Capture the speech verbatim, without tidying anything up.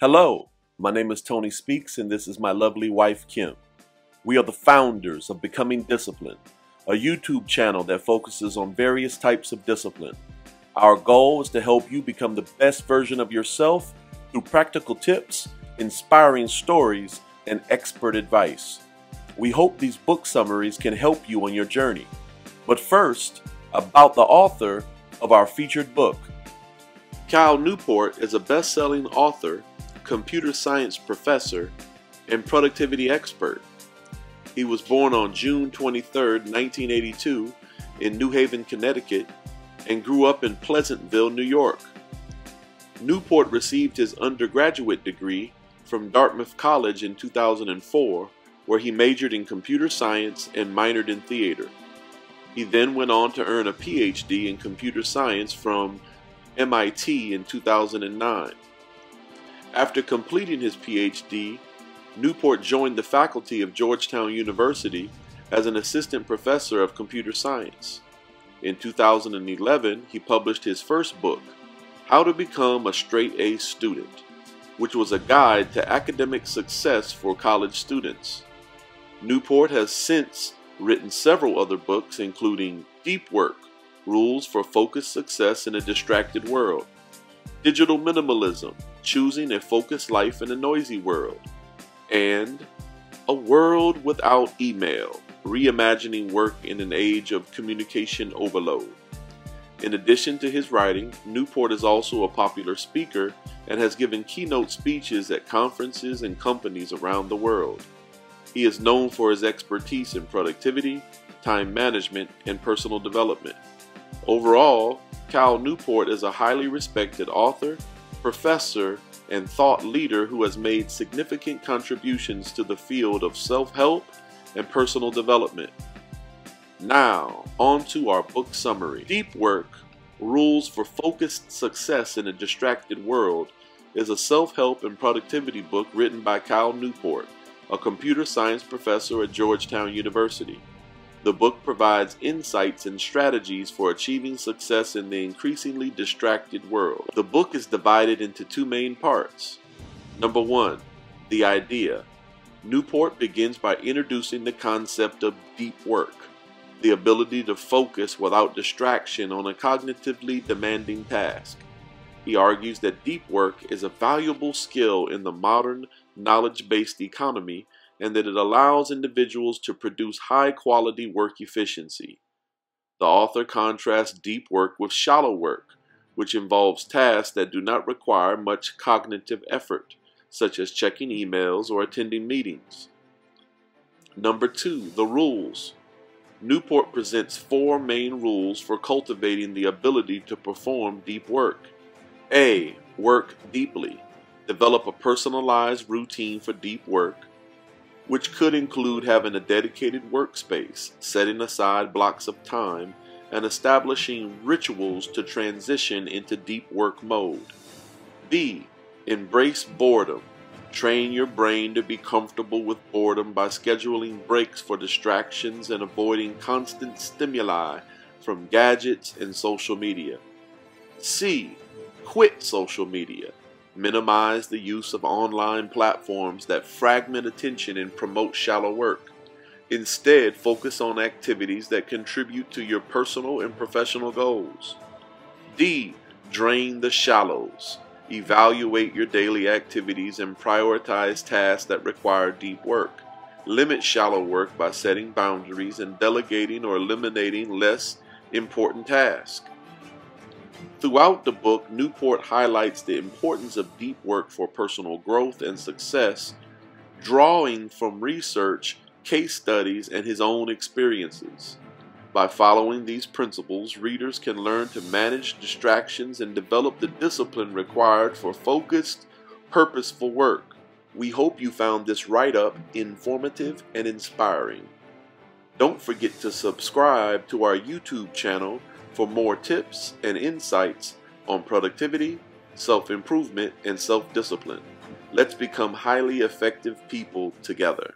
Hello, my name is Tony Speaks, and this is my lovely wife, Kim. We are the founders of Becoming Disciplined, a YouTube channel that focuses on various types of discipline. Our goal is to help you become the best version of yourself through practical tips, inspiring stories, and expert advice. We hope these book summaries can help you on your journey. But first, about the author of our featured book. Cal Newport is a best-selling author, computer science professor, and productivity expert. He was born on June twenty-third, nineteen eighty-two in New Haven, Connecticut, and grew up in Pleasantville, New York. Newport received his undergraduate degree from Dartmouth College in two thousand four, where he majored in computer science and minored in theater. He then went on to earn a P H D in computer science from M I T in two thousand nine. After completing his P H D, Newport joined the faculty of Georgetown University as an assistant professor of computer science. In two thousand eleven, he published his first book, How to Become a Straight A Student, which was a guide to academic success for college students. Newport has since written several other books, including Deep Work: Rules for Focused Success in a Distracted World, Digital Minimalism, Choosing a Focused Life in a Noisy World, and A World Without Email, Reimagining Work in an Age of Communication Overload. In addition to his writing, Newport is also a popular speaker and has given keynote speeches at conferences and companies around the world. He is known for his expertise in productivity, time management, and personal development. Overall, Cal Newport is a highly respected author, professor, and thought leader who has made significant contributions to the field of self-help and personal development. Now, on to our book summary. Deep Work: Rules for Focused Success in a Distracted World is a self-help and productivity book written by Cal Newport, a computer science professor at Georgetown University. The book provides insights and strategies for achieving success in the increasingly distracted world. The book is divided into two main parts. Number one, the idea. Newport begins by introducing the concept of deep work, the ability to focus without distraction on a cognitively demanding task. He argues that deep work is a valuable skill in the modern knowledge-based economy and that it allows individuals to produce high-quality work efficiency. The author contrasts deep work with shallow work, which involves tasks that do not require much cognitive effort, such as checking emails or attending meetings. Number two, the rules. Newport presents four main rules for cultivating the ability to perform deep work. A. Work deeply. Develop a personalized routine for deep work, which could include having a dedicated workspace, setting aside blocks of time, and establishing rituals to transition into deep work mode. B. Embrace boredom. Train your brain to be comfortable with boredom by scheduling breaks for distractions and avoiding constant stimuli from gadgets and social media. C. Quit social media. Minimize the use of online platforms that fragment attention and promote shallow work. Instead, focus on activities that contribute to your personal and professional goals. D. Drain the shallows. Evaluate your daily activities and prioritize tasks that require deep work. Limit shallow work by setting boundaries and delegating or eliminating less important tasks. Throughout the book, Newport highlights the importance of deep work for personal growth and success, drawing from research, case studies, and his own experiences. By following these principles, readers can learn to manage distractions and develop the discipline required for focused, purposeful work. We hope you found this write-up informative and inspiring. Don't forget to subscribe to our YouTube channel for more tips and insights on productivity, self-improvement, and self-discipline. Let's become highly effective people together.